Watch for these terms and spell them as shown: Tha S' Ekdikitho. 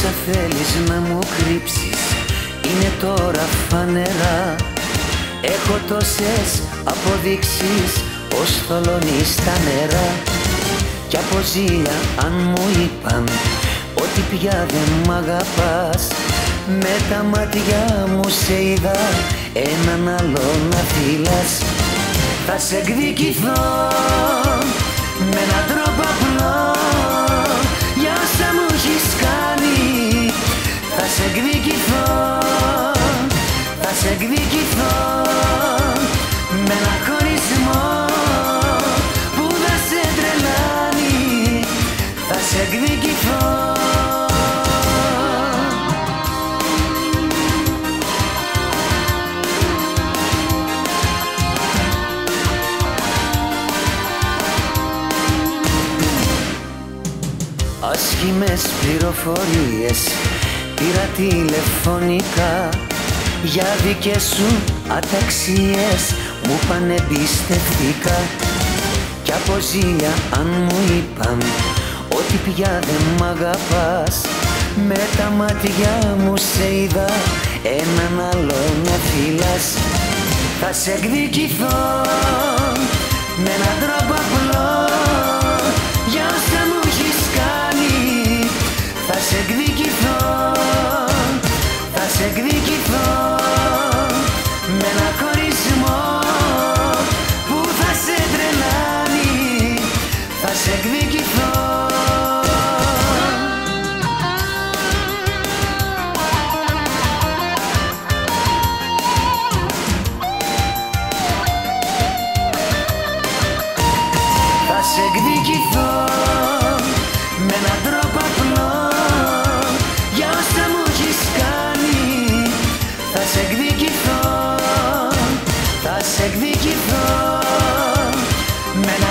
όσα θέλεις να μου κρύψεις είναι τώρα φανερά. Έχω τόσες αποδείξεις ως θολώνει στα νερά. Κι από ζήλια αν μου είπαν ότι πια δεν μ' αγαπάς, με τα μάτια μου σε είδα έναν άλλο να φυλάς. Θα σ' εκδικηθώ με έναν τρόπο απλό για όσα μου έχεις κάνει. Θα σ' εκδικηθώ, θα σ' εκδικηθώ με έναν χωρισμό που θα σε τρελάνει. Θα σ' εκδικηθώ. Άσχημες πληροφορίες πήρα τηλεφωνικά για δικές σου αταξίες, μου πάνε εμπιστευτικά. Κι από ζήλια αν μου είπαν ότι πια δεν μ' αγαπάς, με τα μάτια μου σε είδα έναν άλλο να φυλάς. Θα σε εκδικηθώ με έναν τρόπο απλό για όσα μου έχεις κάνει. Θα σε εκδικηθώ, θα σε εκδικηθώ με έναν χωρισμό που θα σε τρελάνει. Θα σε εκδικηθώ. Θα σ' εκδικηθώ με έναν τρόπο απλό για όσα μου έχεις κάνει. Θα σ' εκδικηθώ, θα σ' εκδικηθώ με έναν